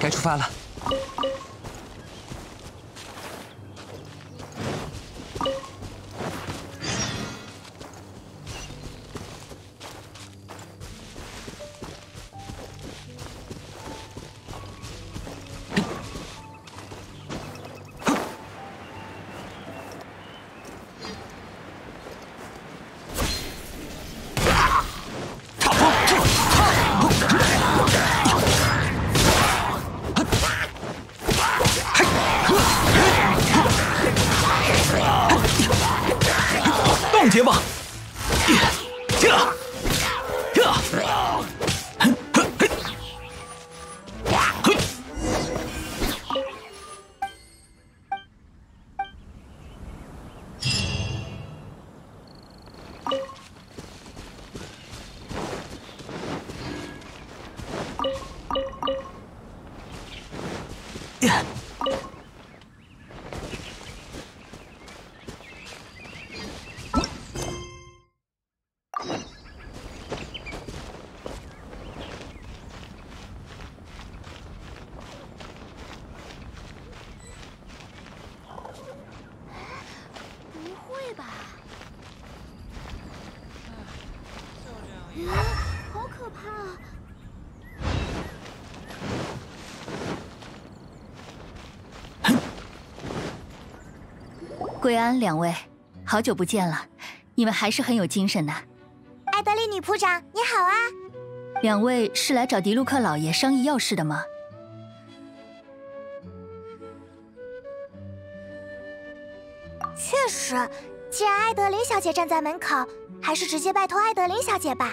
该出发了。 结吧。 贵安两位，好久不见了，你们还是很有精神的。艾德丽女仆长，你好啊！两位是来找迪路克老爷商议要事的吗？确实，既然艾德琳小姐站在门口，还是直接拜托艾德琳小姐吧。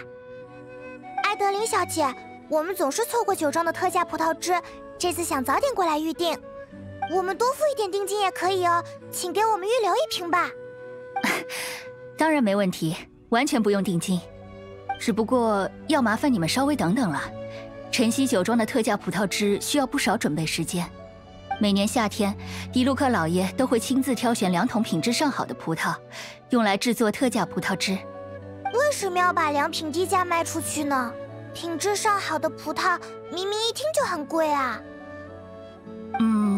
艾德琳小姐，我们总是错过酒庄的特价葡萄汁，这次想早点过来预定。 我们多付一点定金也可以哦，请给我们预留一瓶吧。当然没问题，完全不用定金，只不过要麻烦你们稍微等等了。晨曦酒庄的特价葡萄汁需要不少准备时间。每年夏天，迪路克老爷都会亲自挑选2桶品质上好的葡萄，用来制作特价葡萄汁。为什么要把良品低价卖出去呢？品质上好的葡萄明明一听就很贵啊。嗯。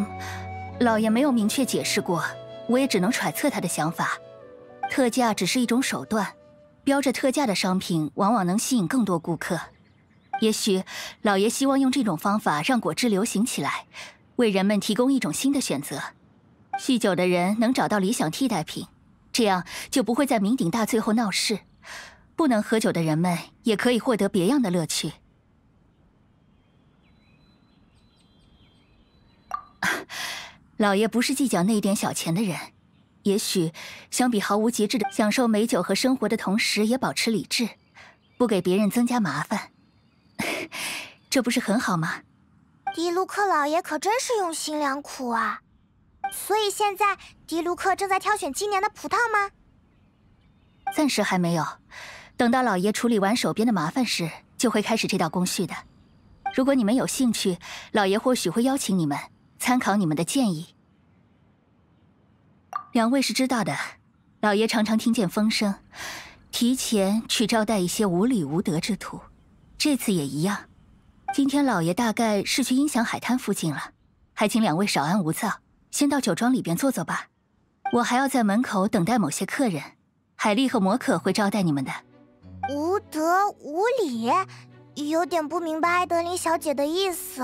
老爷没有明确解释过，我也只能揣测他的想法。特价只是一种手段，标着特价的商品往往能吸引更多顾客。也许老爷希望用这种方法让果汁流行起来，为人们提供一种新的选择。酗酒的人能找到理想替代品，这样就不会在酩酊大醉后闹事。不能喝酒的人们也可以获得别样的乐趣。老爷不是计较那点小钱的人，也许相比毫无节制的享受美酒和生活的同时，也保持理智，不给别人增加麻烦，这不是很好吗？迪卢克老爷可真是用心良苦啊！所以现在迪卢克正在挑选今年的葡萄吗？暂时还没有，等到老爷处理完手边的麻烦事，就会开始这道工序的。如果你们有兴趣，老爷或许会邀请你们。 参考你们的建议，两位是知道的。老爷常常听见风声，提前去招待一些无礼无德之徒，这次也一样。今天老爷大概是去音响海滩附近了，还请两位少安勿躁，先到酒庄里边坐坐吧。我还要在门口等待某些客人，海莉和摩可会招待你们的。无德无礼，有点不明白艾德琳小姐的意思。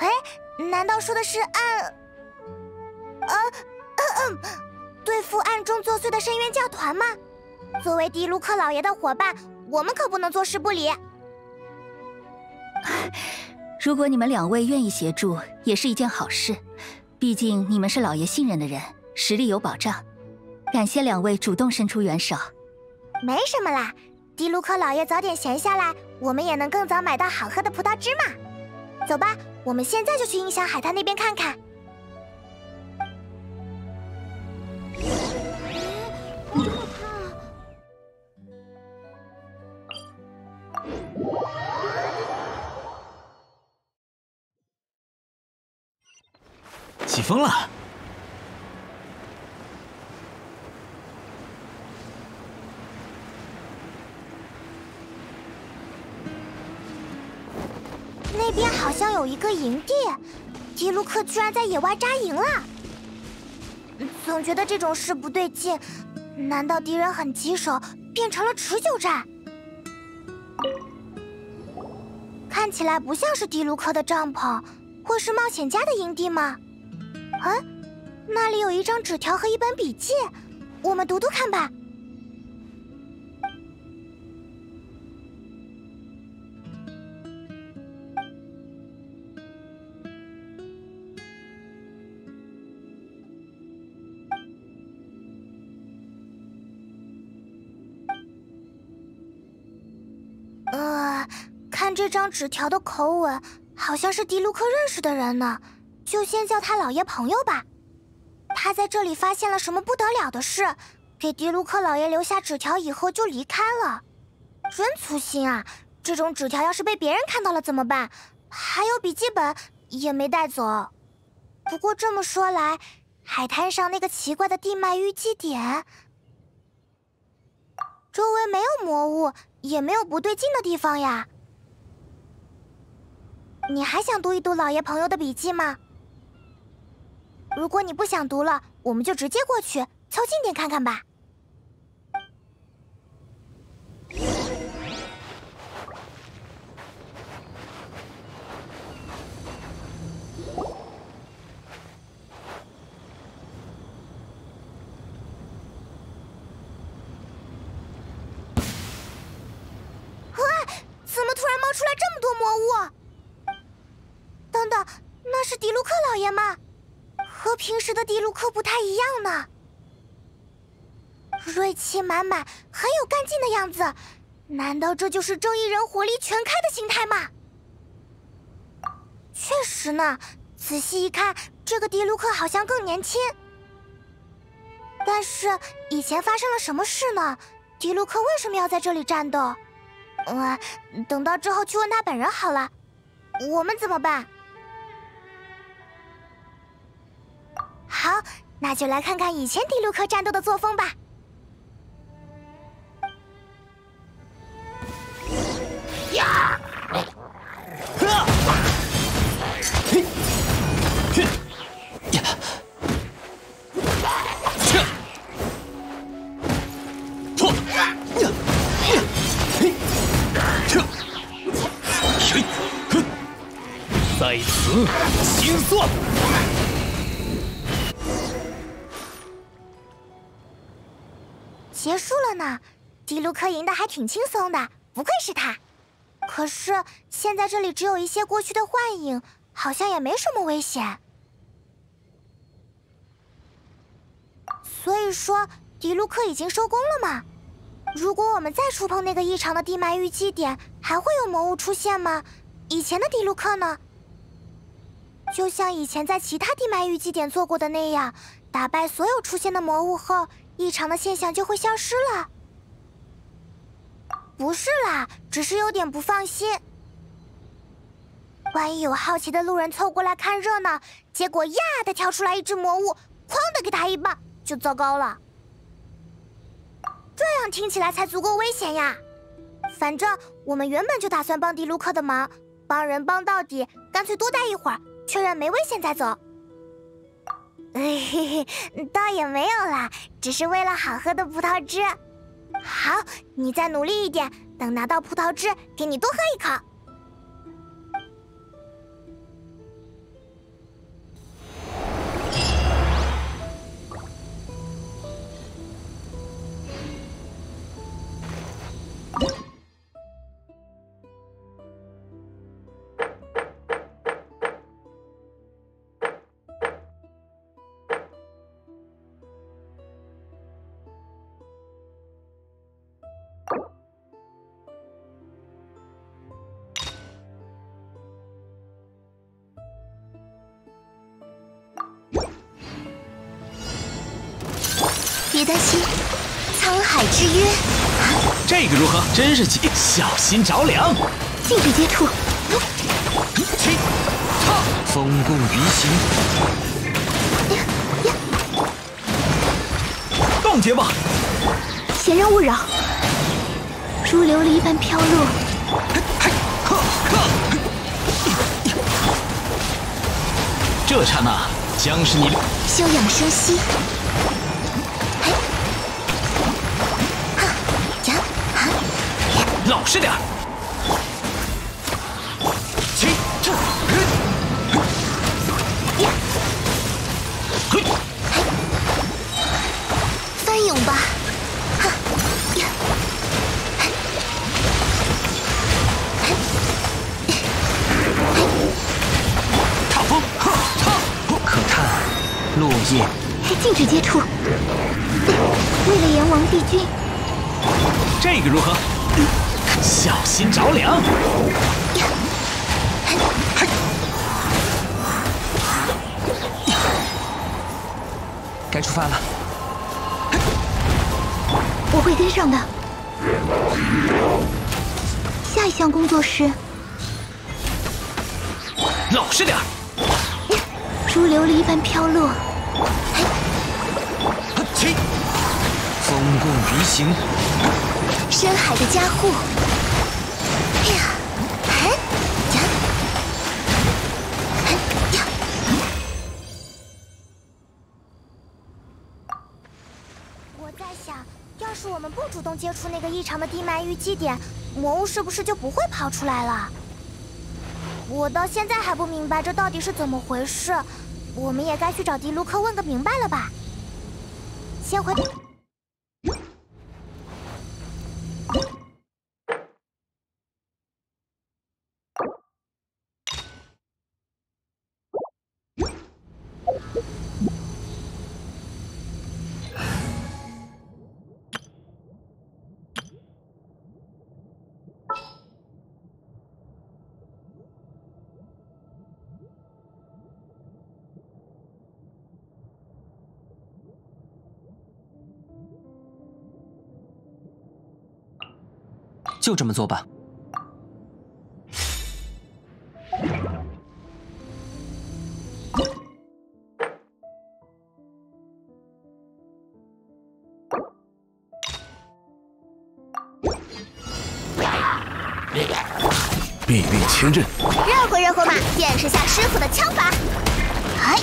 哎，难道说的是对付暗中作祟的深渊教团吗？作为迪卢克老爷的伙伴，我们可不能坐视不理。如果你们两位愿意协助，也是一件好事，毕竟你们是老爷信任的人，实力有保障。感谢两位主动伸出援手。没什么啦，迪卢克老爷早点闲下来，我们也能更早买到好喝的葡萄汁嘛。 走吧，我们现在就去音响海滩那边看看。好可怕！起风了。那边好像有一个营地，迪卢克居然在野外扎营了。总觉得这种事不对劲，难道敌人很棘手，变成了持久战？ 看起来不像是迪卢克的帐篷，或是冒险家的营地吗？啊，那里有一张纸条和一本笔记，我们读读看吧。看这张纸条的口吻，好像是迪卢克认识的人呢，就先叫他老爷朋友吧。他在这里发现了什么不得了的事，给迪卢克老爷留下纸条以后就离开了，真粗心啊！这种纸条要是被别人看到了怎么办？还有笔记本也没带走。不过这么说来，海滩上那个奇怪的地脉淤积点，周围没有魔物，也没有不对劲的地方呀。 你还想读一读老爷朋友的笔记吗？如果你不想读了，我们就直接过去，凑近点看看吧。哇！怎么突然冒出来这么多魔物？ 等等，那是迪卢克老爷吗？和平时的迪卢克不太一样呢。锐气满满，很有干劲的样子。难道这就是正义人火力全开的形态吗？确实呢，仔细一看，这个迪卢克好像更年轻。但是以前发生了什么事呢？迪卢克为什么要在这里战斗？等到之后去问他本人好了。我们怎么办？ 好，那就来看看以前迪卢克战斗的作风吧。呀！啊！嘿！嘿！呀！切！破！呀！嘿！切！嘿！哼！在此清算。 结束了呢，迪卢克赢得还挺轻松的，不愧是他。可是现在这里只有一些过去的幻影，好像也没什么危险。所以说，迪卢克已经收工了吗？如果我们再触碰那个异常的地脉淤积点，还会有魔物出现吗？以前的迪卢克呢？就像以前在其他地脉淤积点做过的那样，打败所有出现的魔物后。 异常的现象就会消失了，不是啦，只是有点不放心。万一有好奇的路人凑过来看热闹，结果呀的跳出来一只魔物，哐的给他一棒，就糟糕了。这样听起来才足够危险呀！反正我们原本就打算帮迪卢克的忙，帮人帮到底，干脆多待一会儿，确认没危险再走。 嘿嘿嘿，倒也没有啦，只是为了好喝的葡萄汁。好，你再努力一点，等拿到葡萄汁，给你多喝一口。别担心，沧海之约。这个如何？真是急，小心着凉。禁止接触。风共鱼行。冻结吧！且让勿扰，如琉璃般飘落。这刹那将是你休养生息。 老实点儿，起这，嘿，翻涌吧，哈，踏风，哈，可叹落叶，禁止接触。为了炎王帝君，这个如何？ 小心着凉！该出发了，我会跟上的。下一项工作是，老实点儿，如琉璃般飘落。起，风共鱼行，深海的加护。 主动接触那个异常的地脉域基点，魔物是不是就不会跑出来了？我到现在还不明白这到底是怎么回事，我们也该去找迪卢克问个明白了吧。先回。 就这么做吧。避避千仞，热乎热乎嘛！见识下师傅的枪法。哎，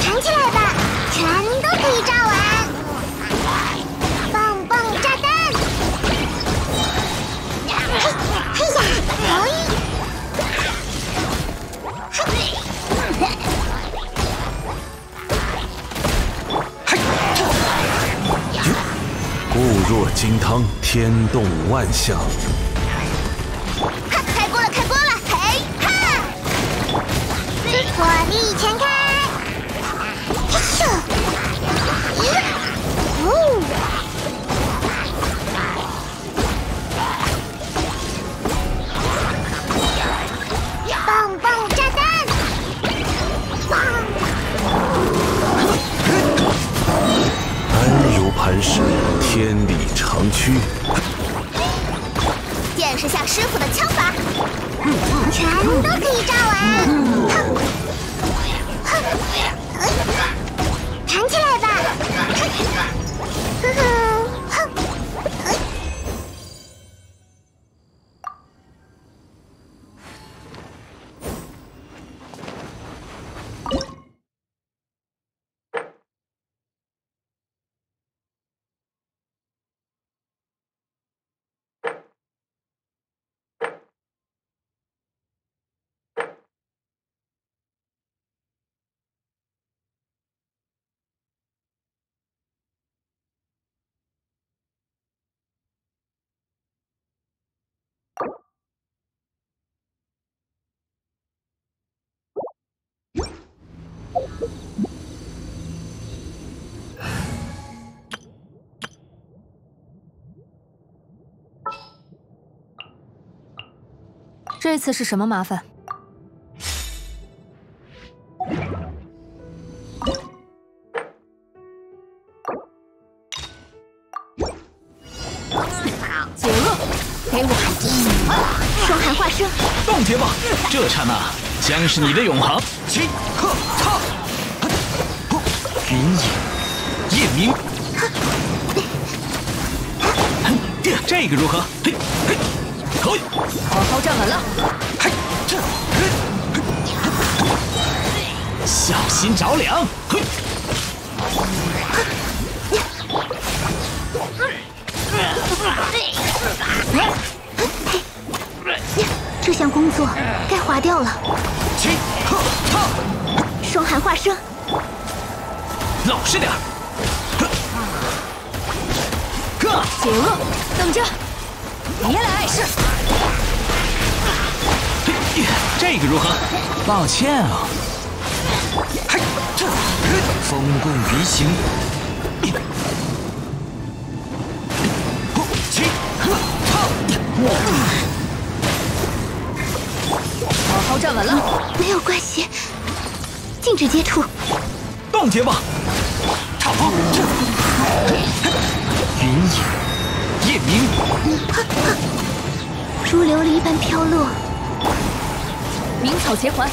传起来吧，全都可以炸完。 固若金汤，天动万象。哈，开锅了，开锅了！嘿，哈！火力全开！咻！哦！棒棒炸弹！安如磐石。 千里长驱，见识下师傅的枪法，全都可以炸完。弹起来吧！呵呵，这次是什么麻烦？ 冻结吧！这刹那将是你的永恒。起，呵，踏，云影，夜明。这个如何？嘿，嘿，嘿，好好站稳了。嘿，这，小心着凉。嘿，这项工作该划掉了。双寒化生，老实点。 解厄，等着！别来碍事。这个如何？抱歉啊。风共鱼形。好好站稳了。没有关系，禁止接触。冻结吧。逃！云影。 夜明，如琉璃般飘落，鸣草结环。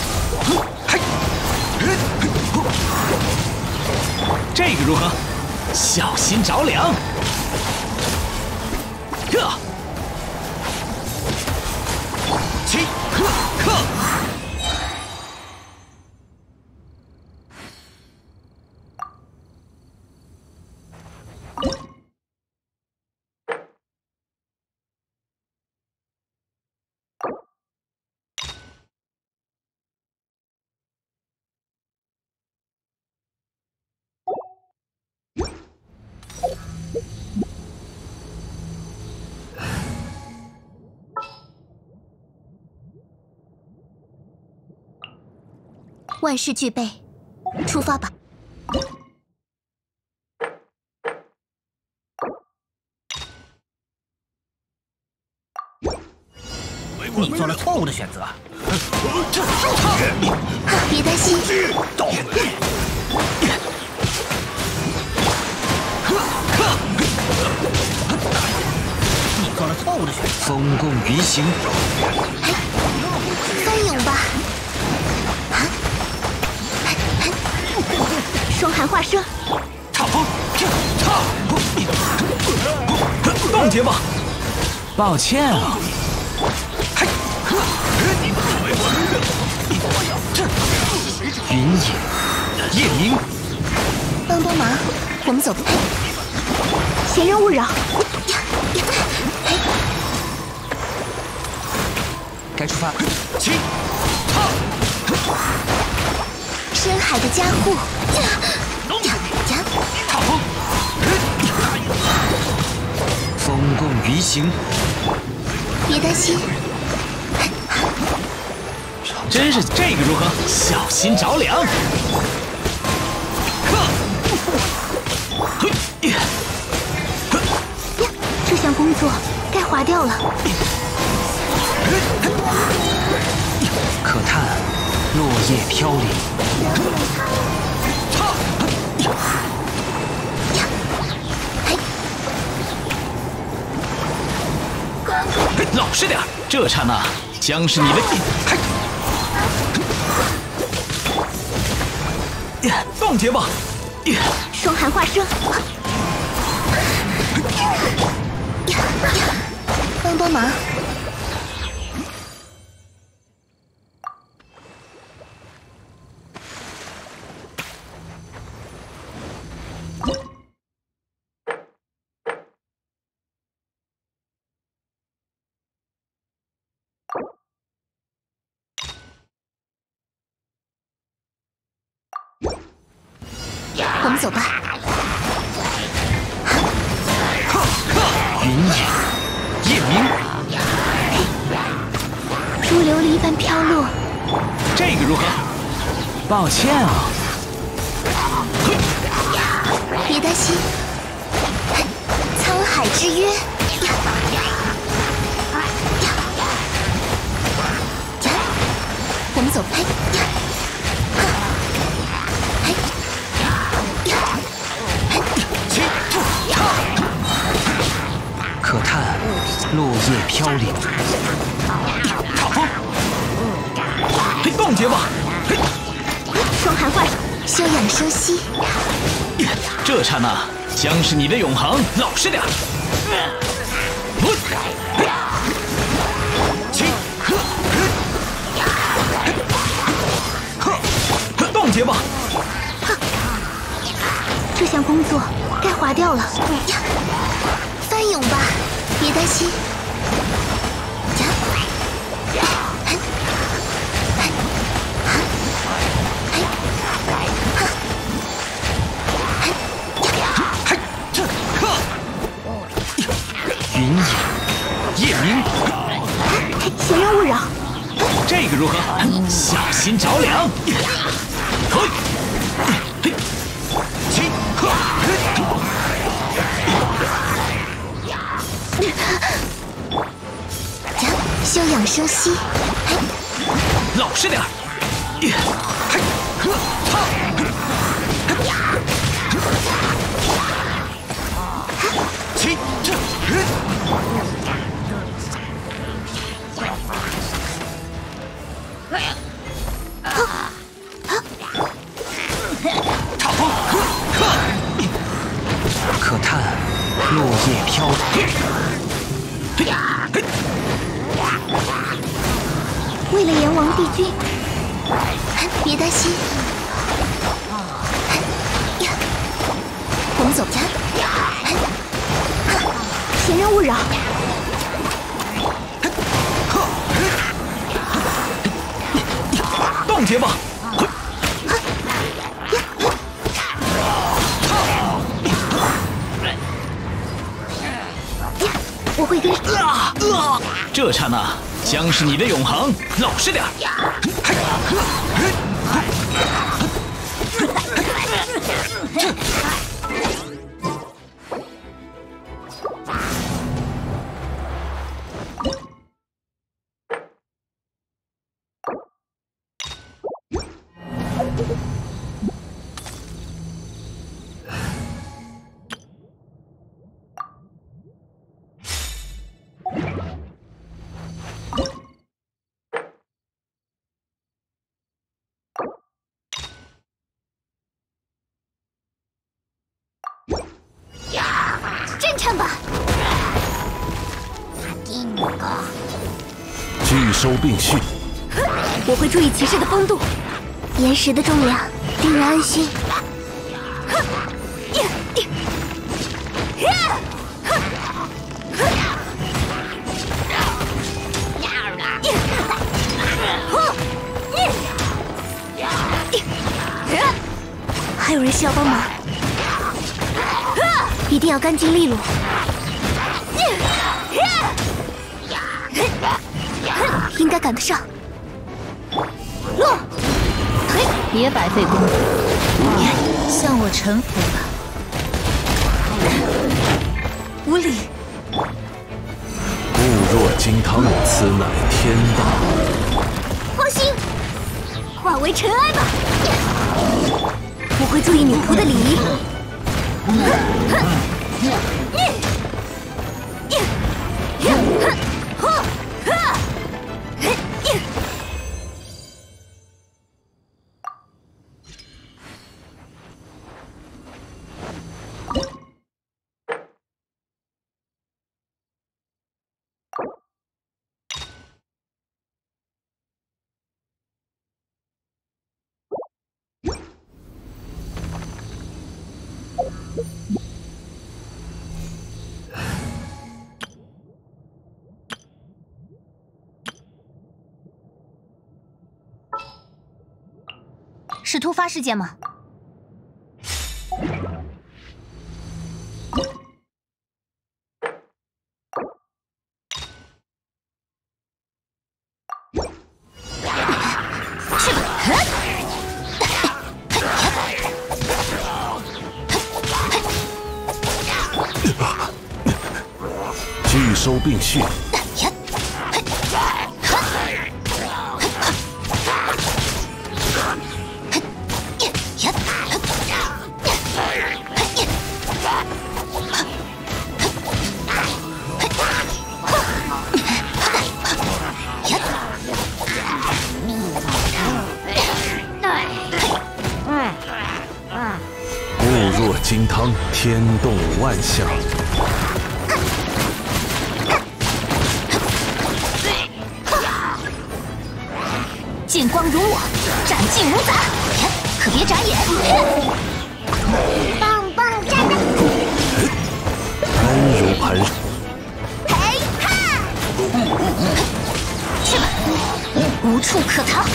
这个如何？小心着凉。呵，起，呵，呵。 万事俱备，出发吧！你做了错误的选择。别担心。你做了错误的选择。风共云行。翻涌吧。 双寒化生，踏风，踏，冻结吧。抱歉啊。云影，夜明，帮帮忙，我们走吧。闲人勿扰。该出发。起，踏。 深海的加护，踏风，风共鱼形。别担心，真是这个如何？小心着凉。这项工作该划掉了。可叹。 落叶飘零，老实点，这刹那将是你的。冻结吧，双寒化生，帮帮忙。 我们走吧。云影，夜明，如琉璃般飘落。这个如何？抱歉啊。别担心，沧海之约。我们走吧。 可叹落叶飘零，踏风，冻结吧。双寒化休养生息，这刹那将是你的永恒。老实点。滚！冻结吧！这项工作该划掉了。翻涌吧，别担心。 云影，夜明，闲聊勿扰。这个如何？小心着凉。嘿，起，呵，休养生息。老实点儿。嘿，呵，他，起，这。 可叹落叶飘零。为了炎王帝君，别担心，我们走吧。 闲人勿扰。冻结吧。我会跟。这刹那将是你的永恒。老实点。聚收并蓄，我会注意骑士的风度。岩石的重量令人安心。还有人需要帮忙，一定要干净利落。 应该赶得上。落，嘿，别白费功夫，向我臣服吧。无礼。固若金汤，此乃天道。放心，化为尘埃吧。我会注意女仆的礼仪。是突发事件吗？去吧！聚收并蓄。 金汤，天动万象。剑光如我，斩尽无杂，可别眨眼。棒棒炸弹，安如磐石。陪看，去吧，无处可逃。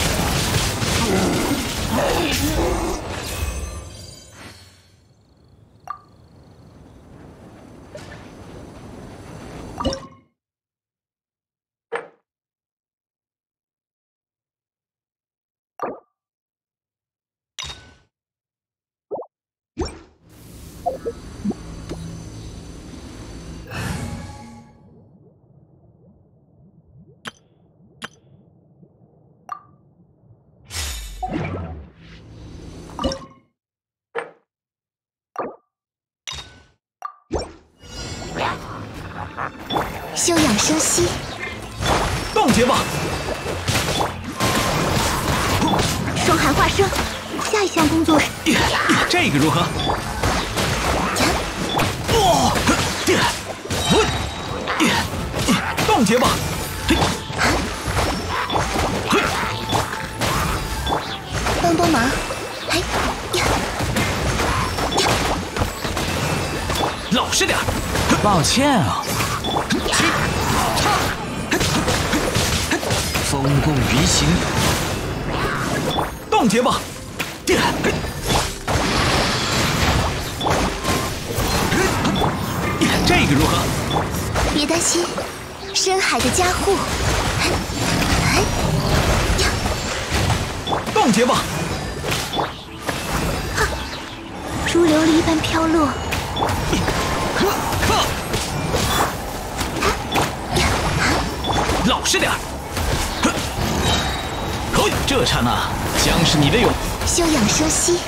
休养生息，冻结吧。风寒化生，下一项工作是这个如何？哇！冻结吧。帮帮忙！哎呀！老实点，抱歉啊。 风共鱼形，冻结吧！这个如何？别担心，深海的加护。冻结吧！如琉璃般飘落。 老实点儿！这刹那将是你的勇。休养生息。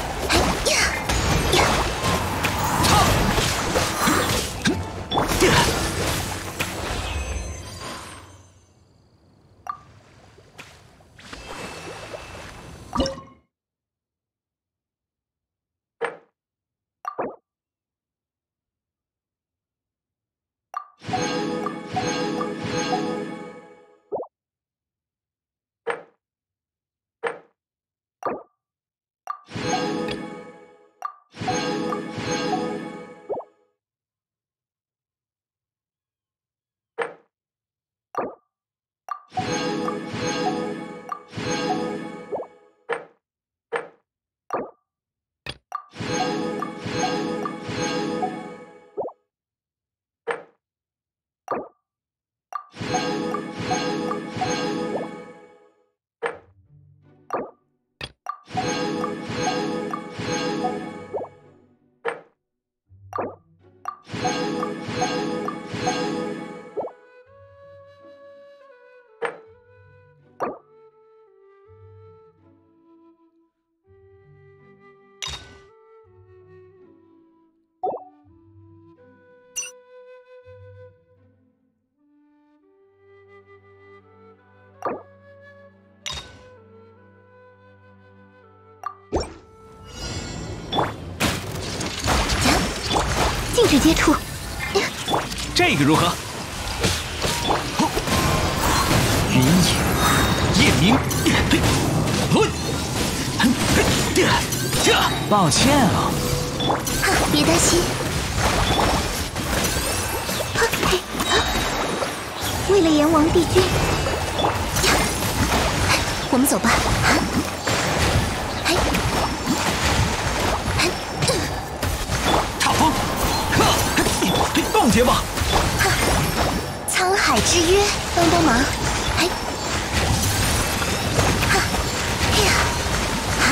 禁止接触，这个如何？云影，夜明。抱歉啊。别担心。为了炎王帝君，我们走吧。 冻结吧！沧海之约，帮帮忙！哎，哈，哎呀，啊，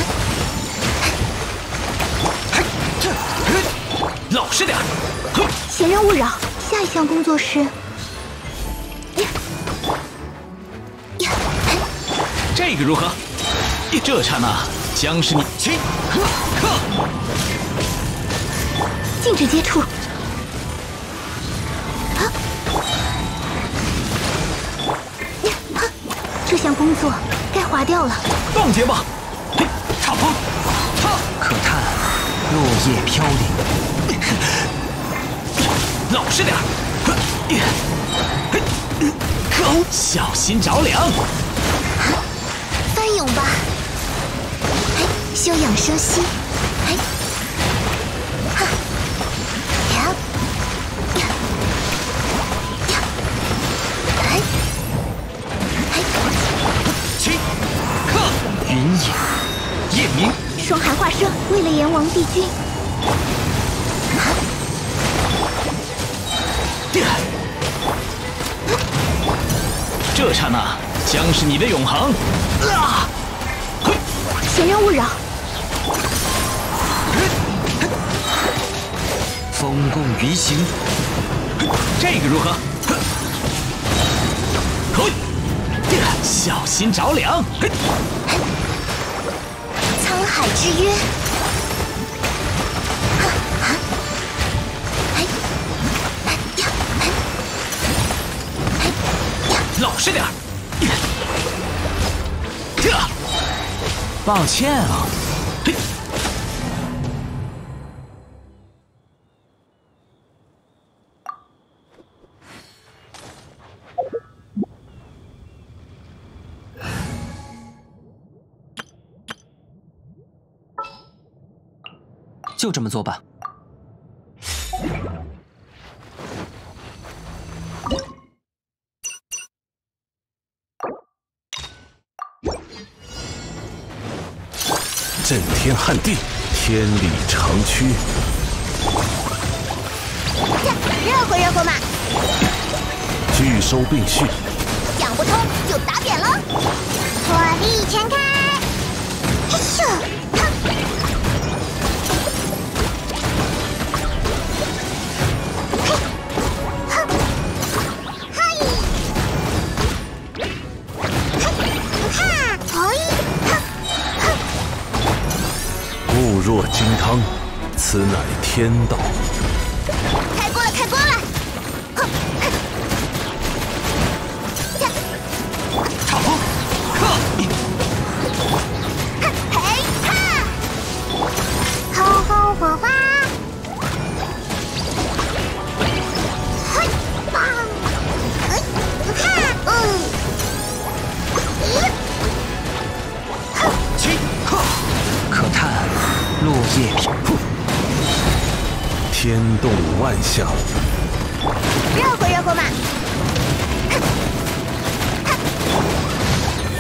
嘿，这，老实点！闲人勿扰。下一项工作是，这个如何？这刹那将是你。禁止接触。 这项工作该划掉了。冻结吧！踏风，可叹落叶飘零。老实点儿！小心着凉。翻译奋勇吧！哎，休养生息。哎，哈，呀，呀，呀，哎，起，克云野，夜明，霜寒化生，为了炎王帝君。啊！这刹那。 将是你的永恒！啊！前人勿扰。风共鱼行，这个如何？小心着凉！沧海之约。老实点儿。 抱歉啊，就这么做吧。 震天撼地，天理长驱。热乎热乎嘛！聚收并蓄。想不通就打扁了。火力全开！嘿咻！哼！嘿！哈！可以！ 固若金汤，此乃天道。开锅了，开锅了！哼，炒风，克！哼嘿哈！轰轰火花！嘿，棒！嘿，哈！嗯，咦，哼，起，克！可叹。 落叶噗，天动万象，热乎热乎嘛！哼，哼，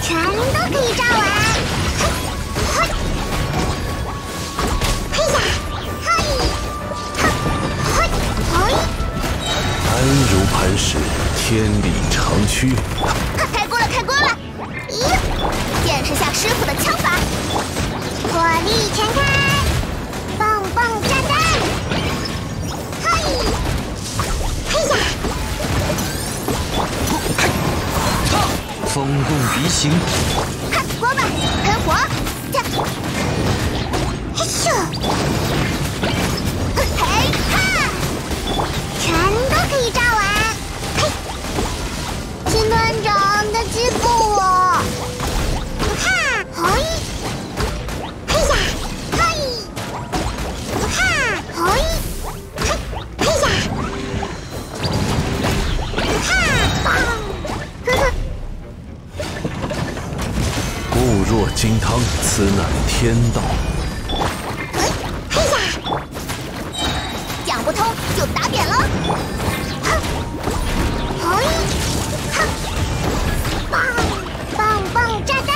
全都可以炸完！哼，嘿呀，嘿，哼，嘿，嘿！安如磐石，天理长驱。开锅了，开锅了！咦，见识下师傅的枪法，火力全开！ 棒炸弹！嘿，嘿呀！风共鱼行。看锅巴，喷火！嘿咻！嘿哈！全都可以炸完！嘿！新团长他欺负我！哈！嘿！ 若金汤，此乃天道。嘿呀，讲不通就打扁了。哼，嘿，哼，棒棒棒炸弹！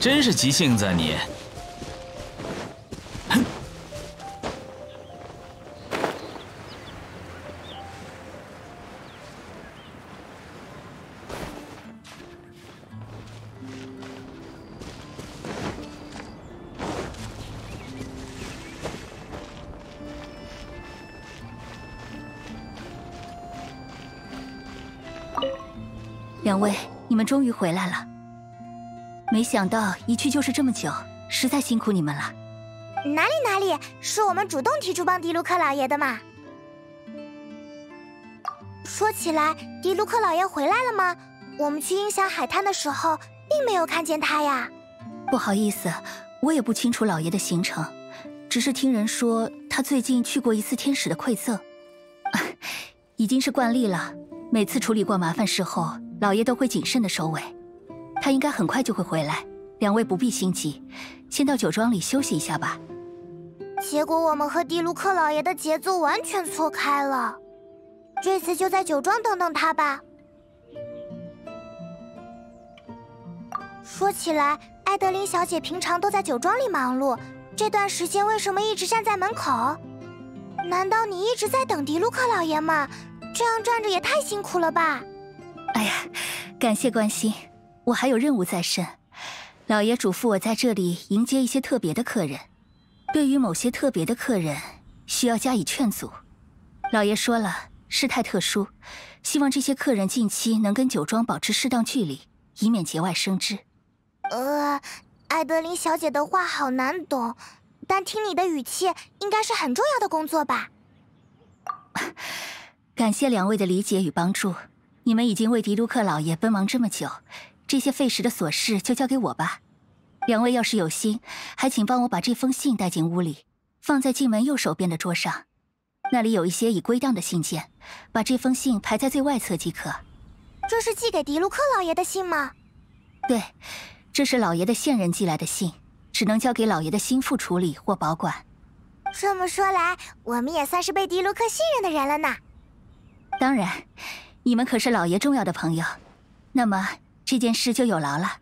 真是急性子啊你！哼！两位，你们终于回来了。 没想到一去就是这么久，实在辛苦你们了。哪里哪里，是我们主动提出帮迪卢克老爷的嘛。说起来，迪卢克老爷回来了吗？我们去鹰翔海滩的时候，并没有看见他呀。不好意思，我也不清楚老爷的行程，只是听人说他最近去过一次天使的馈赠，已经是惯例了。每次处理过麻烦事后，老爷都会谨慎的收尾。 他应该很快就会回来，两位不必心急，先到酒庄里休息一下吧。结果我们和迪卢克老爷的节奏完全错开了，这次就在酒庄等等他吧。说起来，艾德琳小姐平常都在酒庄里忙碌，这段时间为什么一直站在门口？难道你一直在等迪卢克老爷吗？这样站着也太辛苦了吧！哎呀，感谢关心。 我还有任务在身，老爷嘱咐我在这里迎接一些特别的客人。对于某些特别的客人，需要加以劝阻。老爷说了，事态特殊，希望这些客人近期能跟酒庄保持适当距离，以免节外生枝。艾德琳小姐的话好难懂，但听你的语气，应该是很重要的工作吧？感谢两位的理解与帮助，你们已经为迪卢克老爷奔忙这么久。 这些费时的琐事就交给我吧。两位要是有心，还请帮我把这封信带进屋里，放在进门右手边的桌上。那里有一些已归档的信件，把这封信排在最外侧即可。这是寄给迪卢克老爷的信吗？对，这是老爷的线人寄来的信，只能交给老爷的心腹处理或保管。这么说来，我们也算是被迪卢克信任的人了呢。当然，你们可是老爷重要的朋友。那么。 这件事就有劳了。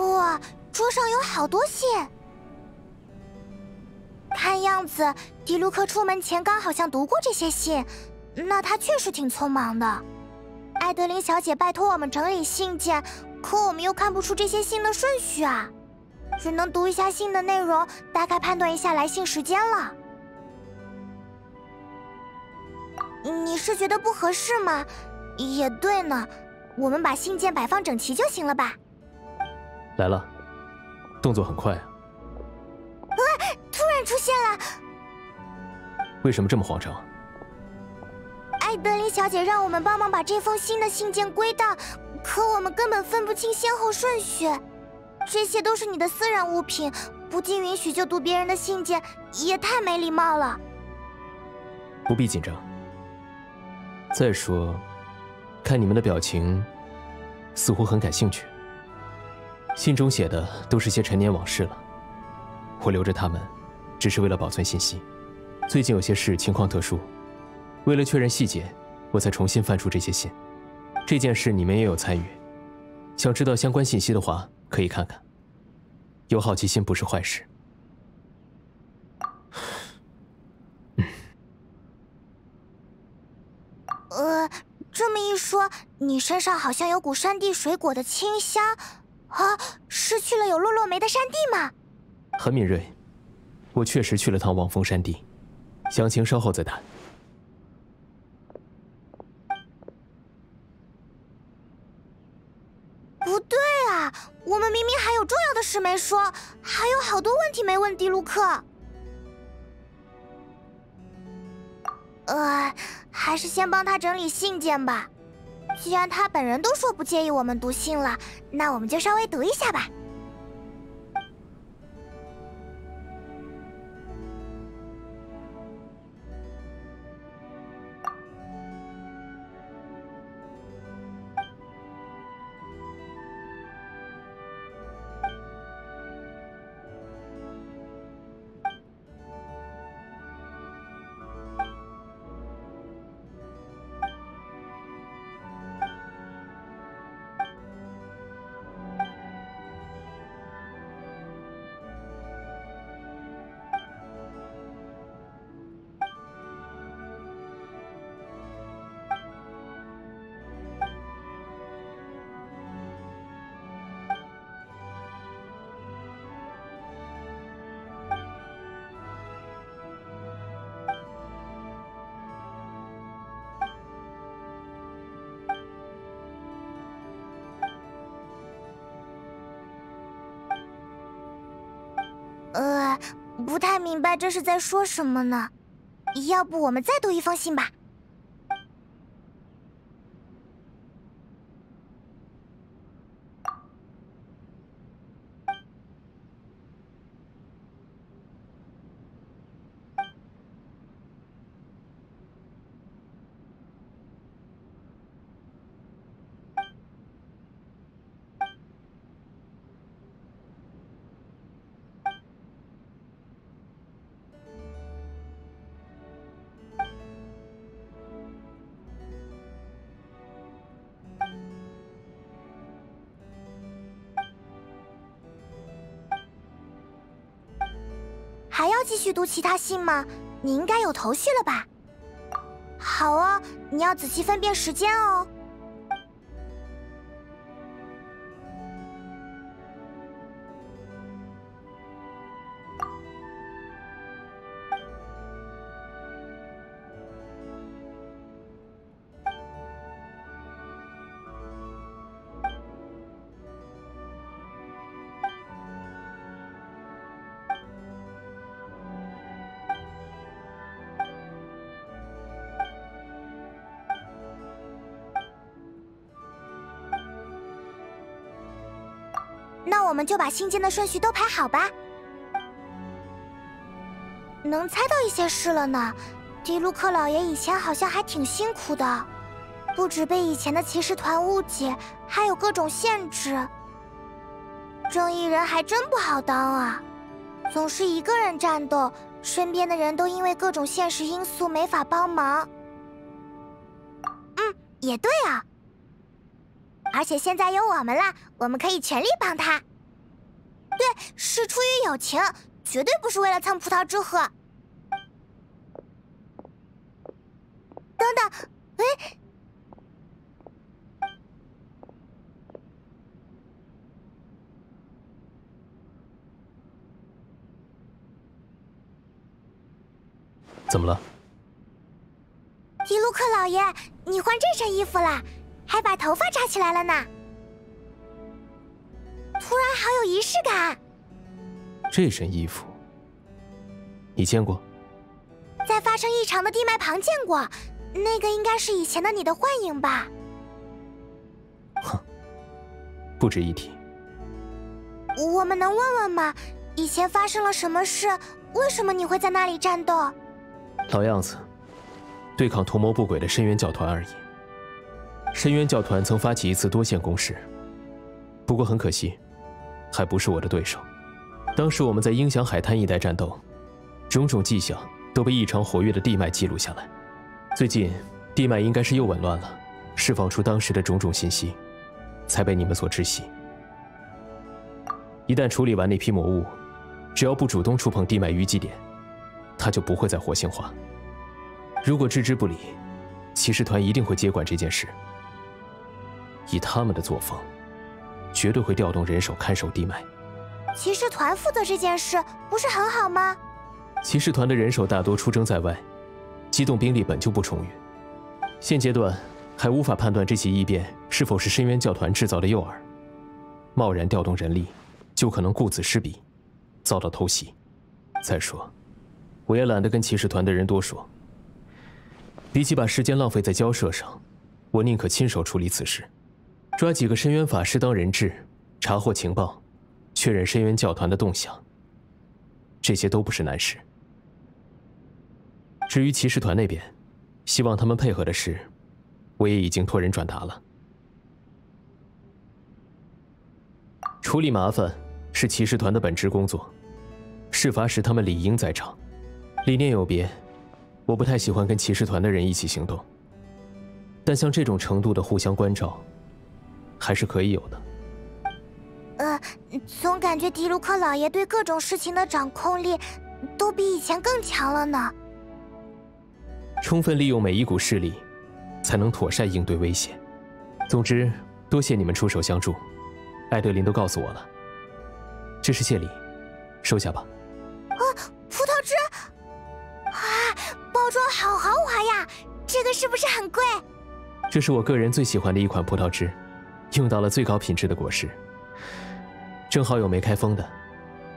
哇，桌上有好多信。 看样子，迪卢克出门前刚好像读过这些信，那他确实挺匆忙的。艾德琳小姐拜托我们整理信件，可我们又看不出这些信的顺序啊，只能读一下信的内容，大概判断一下来信时间了。你是觉得不合适吗？也对呢，我们把信件摆放整齐就行了吧。来了，动作很快啊。 突然出现了，为什么这么慌张？艾德琳小姐让我们帮忙把这封新的信件归档，可我们根本分不清先后顺序。这些都是你的私人物品，不经允许就读别人的信件，也太没礼貌了。不必紧张。再说，看你们的表情，似乎很感兴趣。信中写的都是些陈年往事了。 我留着他们，只是为了保存信息。最近有些事情况特殊，为了确认细节，我才重新翻出这些信。这件事你们也有参与，想知道相关信息的话，可以看看。有好奇心不是坏事。这么一说，你身上好像有股山地水果的清香，啊，失去了有落落梅的山地吗？ 很敏锐，我确实去了趟望风山地，详情稍后再谈。不对啊，我们明明还有重要的事没说，还有好多问题没问迪卢克。还是先帮他整理信件吧。既然他本人都说不介意我们读信了，那我们就稍微读一下吧。不太明白这是在说什么呢。要不我们再读一封信吧。 还要继续读其他信吗？你应该有头绪了吧？好啊，你要仔细分辨时间哦。那我们就把信件的顺序都排好吧。能猜到一些事了呢。迪卢克老爷以前好像还挺辛苦的，不止被以前的骑士团误解，还有各种限制。正义人还真不好当啊，总是一个人战斗，身边的人都因为各种现实因素没法帮忙。嗯，也对啊。 而且现在有我们啦，我们可以全力帮他。对，是出于友情，绝对不是为了蹭葡萄之喝。等等，哎，怎么了？迪卢克老爷，你换这身衣服啦？ 还把头发扎起来了呢，突然好有仪式感。这身衣服你见过？在发生异常的地脉旁见过，那个应该是以前的你的幻影吧？哼，不值一提。我们能问问吗？以前发生了什么事？为什么你会在那里战斗？老样子，对抗图谋不轨的深渊教团而已。 深渊教团曾发起一次多线攻势，不过很可惜，还不是我的对手。当时我们在鹰翔海滩一带战斗，种种迹象都被异常活跃的地脉记录下来。最近地脉应该是又紊乱了，释放出当时的种种信息，才被你们所知悉。一旦处理完那批魔物，只要不主动触碰地脉淤积点，它就不会再活性化。如果置之不理，骑士团一定会接管这件事。 以他们的作风，绝对会调动人手看守地脉。骑士团负责这件事不是很好吗？骑士团的人手大多出征在外，机动兵力本就不充裕，现阶段还无法判断这起异变是否是深渊教团制造的诱饵。贸然调动人力，就可能顾此失彼，遭到偷袭。再说，我也懒得跟骑士团的人多说。比起把时间浪费在交涉上，我宁可亲手处理此事。 抓几个深渊法师当人质，查获情报，确认深渊教团的动向。这些都不是难事。至于骑士团那边，希望他们配合的事，我也已经托人转达了。处理麻烦是骑士团的本职工作，事发时他们理应在场。理念有别，我不太喜欢跟骑士团的人一起行动，但像这种程度的互相关照。 还是可以有的。总感觉迪卢克老爷对各种事情的掌控力都比以前更强了呢。充分利用每一股势力，才能妥善应对威胁。总之，多谢你们出手相助。艾德琳都告诉我了，这是谢礼，收下吧。啊，葡萄汁！啊，包装好豪华呀，这个是不是很贵？这是我个人最喜欢的一款葡萄汁。 用到了最高品质的果实，正好有没开封的，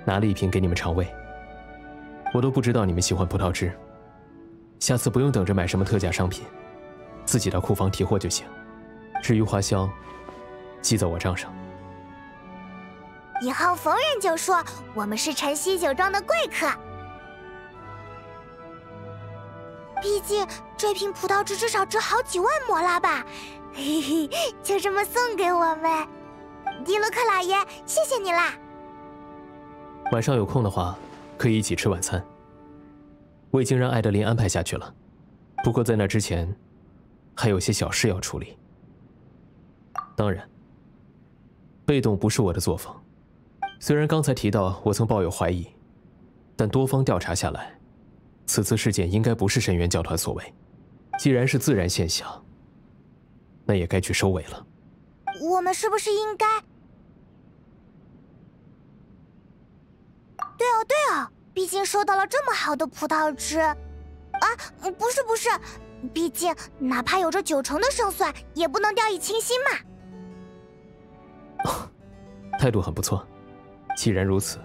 拿了一瓶给你们尝味。我都不知道你们喜欢葡萄汁，下次不用等着买什么特价商品，自己到库房提货就行。至于花销，记在我账上。以后逢人就说我们是晨曦酒庄的贵客。毕竟这瓶葡萄汁至少值好几万摩拉吧，嘿嘿，就这么送给我们。 迪卢克老爷，谢谢你啦！晚上有空的话，可以一起吃晚餐。我已经让艾德琳安排下去了，不过在那之前，还有些小事要处理。当然，被动不是我的作风。虽然刚才提到我曾抱有怀疑，但多方调查下来，此次事件应该不是神元教团所为。既然是自然现象，那也该去收尾了。 我们是不是应该？对哦，对哦，毕竟收到了这么好的葡萄汁，啊，不是不是，毕竟哪怕有着90%的胜算，也不能掉以轻心嘛。哦，态度很不错，既然如此，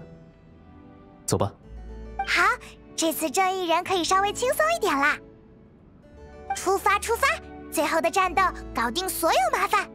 走吧。好，这次正义人可以稍微轻松一点啦。出发，出发！最后的战斗，搞定所有麻烦。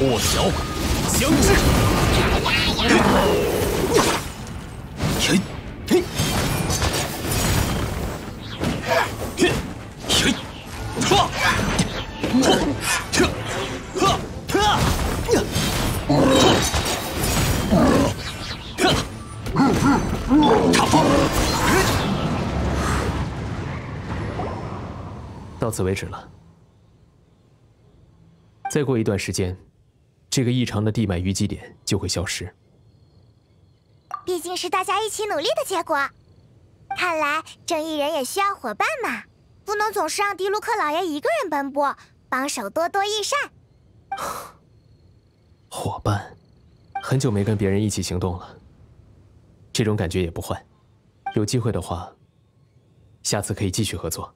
破晓，将至。到此为止了。再过一段时间。 这个异常的地脉淤积点就会消失。毕竟是大家一起努力的结果，看来正义人也需要伙伴嘛，不能总是让迪卢克老爷一个人奔波，帮手多多益善。伙伴，很久没跟别人一起行动了，这种感觉也不坏。有机会的话，下次可以继续合作。